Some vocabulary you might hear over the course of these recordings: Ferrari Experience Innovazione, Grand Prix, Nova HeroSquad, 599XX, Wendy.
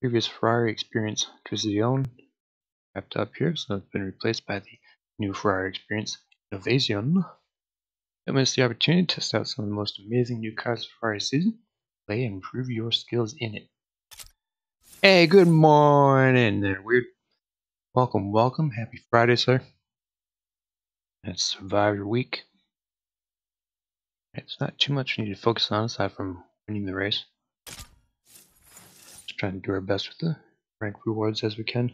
previous Ferrari Experience Innovazione wrapped up here, so it's been replaced by the new Ferrari Experience Innovazione. That means the opportunity to test out some of the most amazing new cars of Ferrari season, play and improve your skills in it. Hey, good morning there, weird. Welcome, welcome. Happy Friday, sir. And survive your week. It's not too much we need to focus on aside from winning the race. Just trying to do our best with the rank rewards as we can.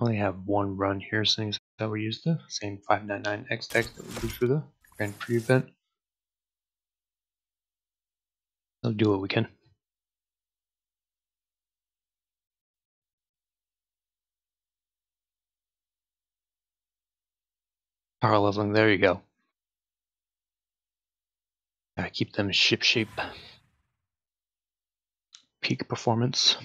Only have one run here, seeing as that we use the same 599XX that we used for the Grand Prix event. We'll do what we can. Power leveling, there you go. Gotta keep them ship shape. Peak performance.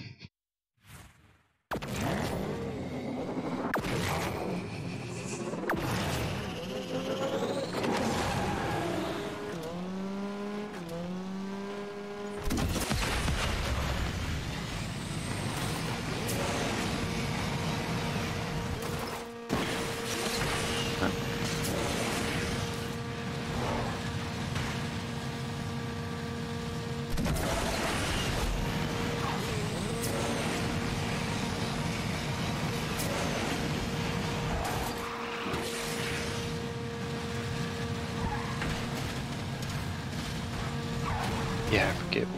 Yeah, I forget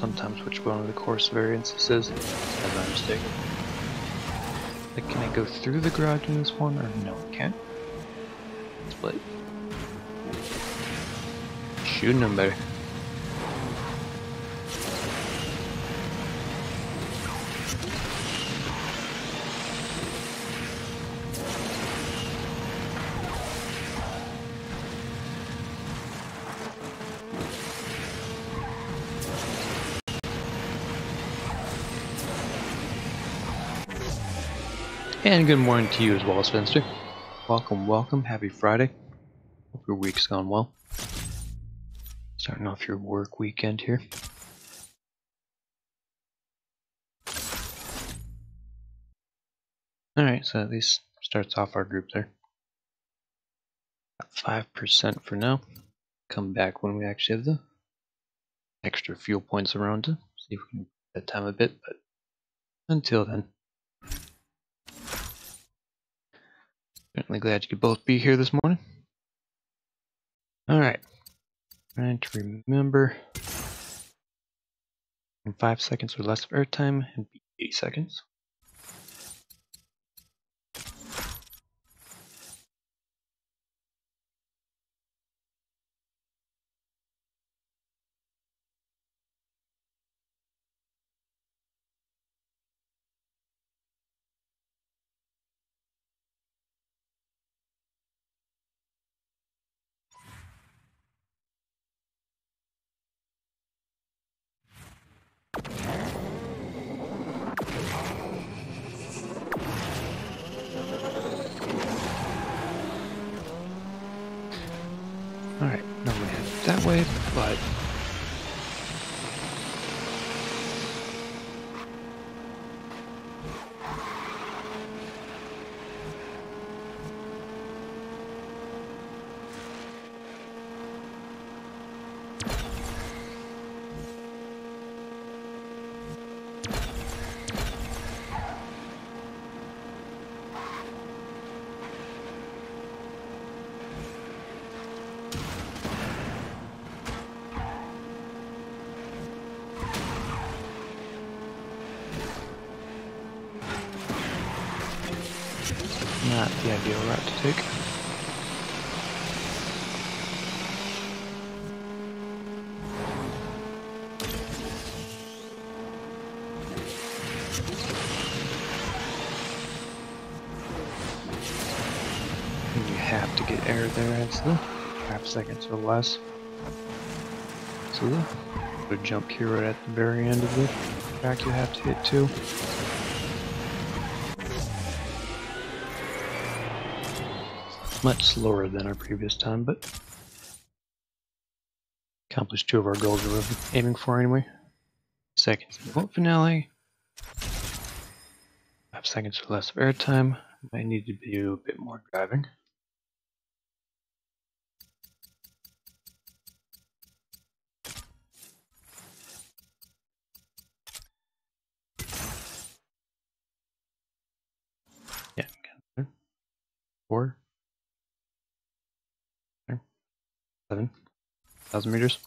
sometimes which one of the course variants this is, as I'm mistaken. Like, can I go through the garage in this one, or no, I can't? Split. Shooting them better. And good morning to you as well, Spencer. Welcome, welcome. Happy Friday. Hope your week's gone well. Starting off your work weekend here. Alright, so at least starts off our group there. Got 5% for now. Come back when we actually have the extra fuel points around to see if we can get that time a bit, but until then. Certainly glad you could both be here this morning. Alright. Trying to remember. In 5 seconds or less of airtime, it'd be 80 seconds. Alright, normally head that way, but not the ideal route to take. And you have to get air there, it's the 5 seconds or less. So the jump here right at the very end of the track you have to hit too. Much slower than our previous time, but accomplished two of our goals we were aiming for anyway. 2 seconds in the vault finale, 5 seconds or less of airtime. I need to do a bit more driving. Yeah, I'm getting there. 4, 7, 1,000 meters.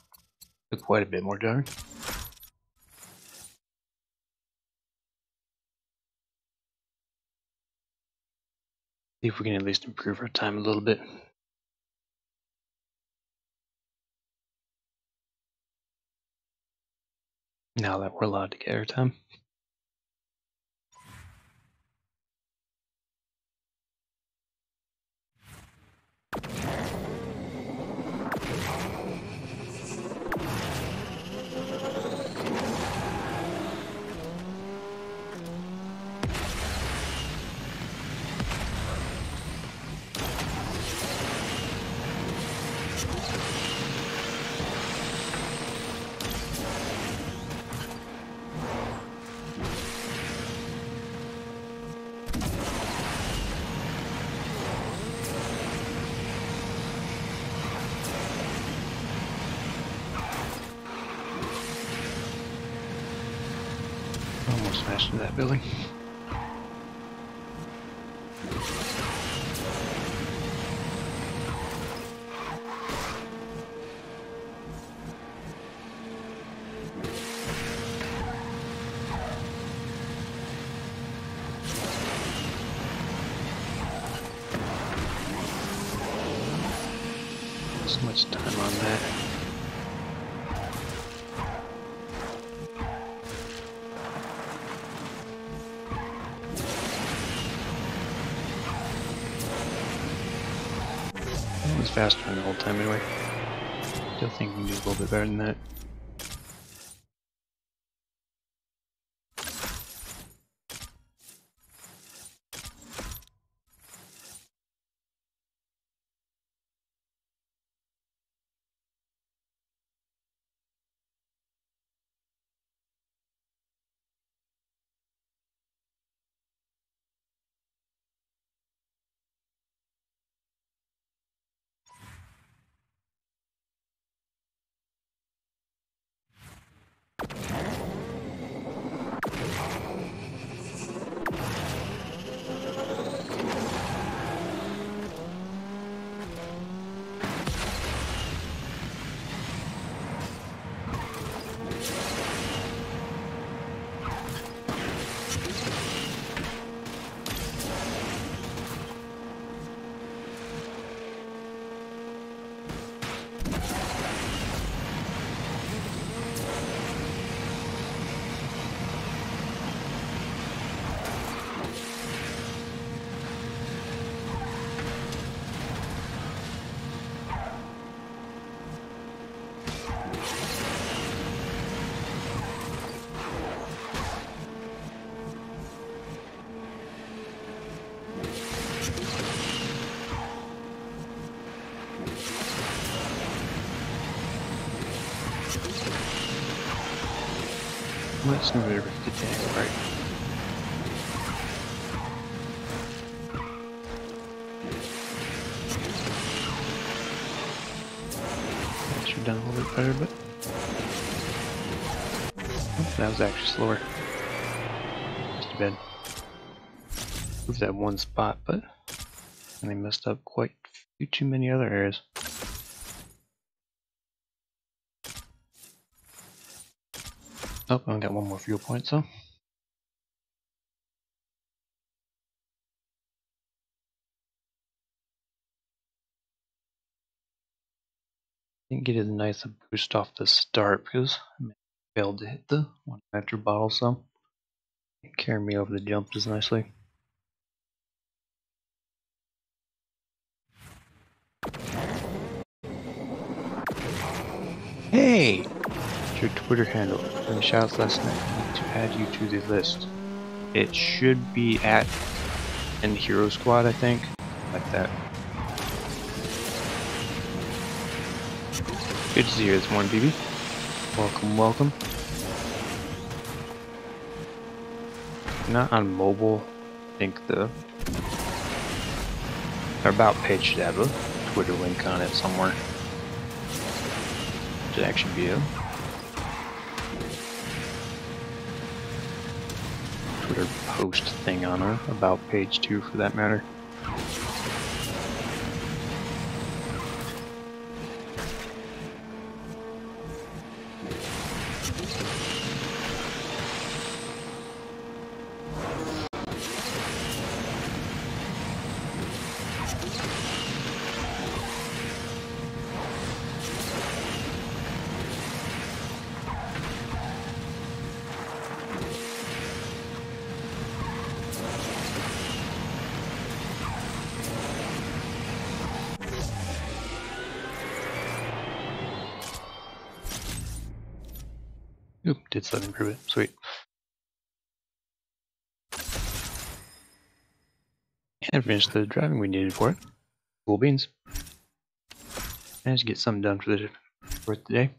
Took quite a bit more driving. See if we can at least improve our time a little bit. Now that we're allowed to get our time. Smash into that building. So much time on that. Faster than the whole time anyway. Still think we can do a little bit better than that. Let's move it over to the tank, right? Actually done a little bit better, but oh, that was actually slower. That's too bad. Moved that one spot, but and I messed up quite a few too many other areas. Oh, I only got one more fuel point, so. Didn't get as nice a boost off the start because I failed to hit the 1 liter bottle, so it carried me over the jump as nicely. Hey! Your Twitter handle from shouts last night. I need to add you to the list. It should be at in Hero Squad, I think, like that. Good to see you this morning, BB. Welcome, welcome. Not on mobile. I think our about page should have a Twitter link on it somewhere. Should actually be a Twitter post thing on our about page too, for that matter. Oop, did something improve it. Sweet. And finish the driving we needed for it. Cool beans. Managed to get something done for the day.